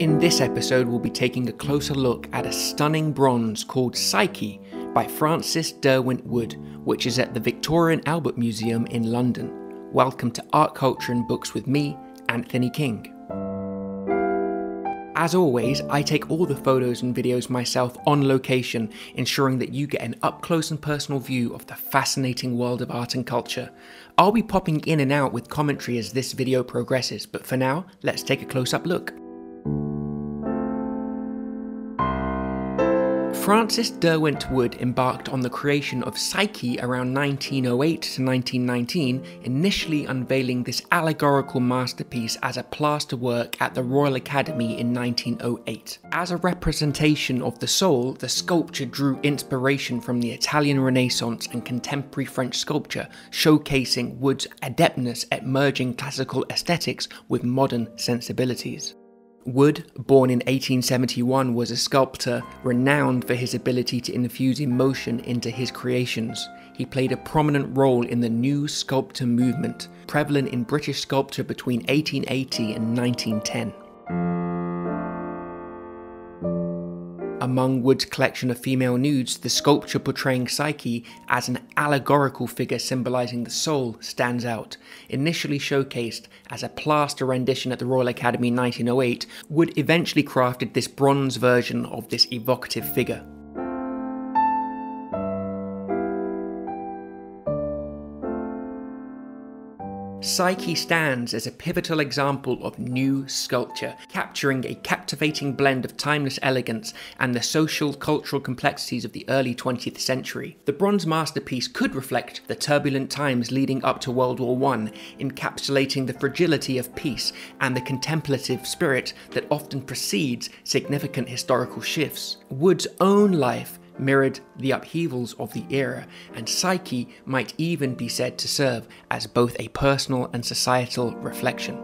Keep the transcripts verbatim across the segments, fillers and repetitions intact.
In this episode, we'll be taking a closer look at a stunning bronze called Psyche by Francis Derwent Wood, which is at the Victoria and Albert Museum in London. Welcome to Art, Culture and Books with me, Anthony King. As always, I take all the photos and videos myself on location, ensuring that you get an up-close and personal view of the fascinating world of art and culture. I'll be popping in and out with commentary as this video progresses, but for now, let's take a close-up look. Francis Derwent Wood embarked on the creation of Psyche around nineteen oh eight to nineteen nineteen, initially unveiling this allegorical masterpiece as a plaster work at the Royal Academy in nineteen oh eight. As a representation of the soul, the sculpture drew inspiration from the Italian Renaissance and contemporary French sculpture, showcasing Wood's adeptness at merging classical aesthetics with modern sensibilities. Wood, born in eighteen seventy-one, was a sculptor renowned for his ability to infuse emotion into his creations. He played a prominent role in the New Sculpture movement, prevalent in British sculpture between eighteen eighty and nineteen ten. Among Wood's collection of female nudes, the sculpture portraying Psyche as an allegorical figure symbolising the soul stands out. Initially showcased as a plaster rendition at the Royal Academy in nineteen oh eight, Wood eventually crafted this bronze version of this evocative figure. Psyche stands as a pivotal example of New Sculpture, capturing a captivating blend of timeless elegance and the social cultural complexities of the early twentieth century. The bronze masterpiece could reflect the turbulent times leading up to World War One, encapsulating the fragility of peace and the contemplative spirit that often precedes significant historical shifts. Wood's own life mirrored the upheavals of the era, and Psyche might even be said to serve as both a personal and societal reflection.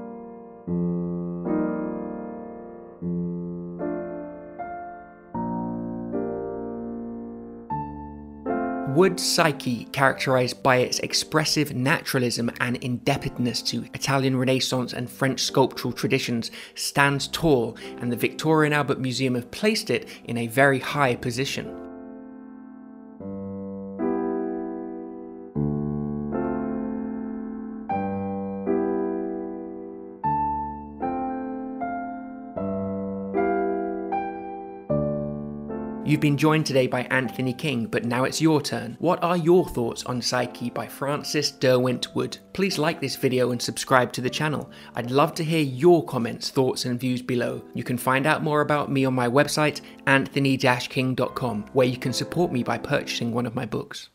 Wood's Psyche, characterised by its expressive naturalism and indebtedness to Italian Renaissance and French sculptural traditions, stands tall, and the Victoria and Albert Museum have placed it in a very high position. You've been joined today by Anthony King, but now it's your turn. What are your thoughts on Psyche by Francis Derwent Wood? Please like this video and subscribe to the channel. I'd love to hear your comments, thoughts and views below. You can find out more about me on my website, anthony dash king dot com, where you can support me by purchasing one of my books.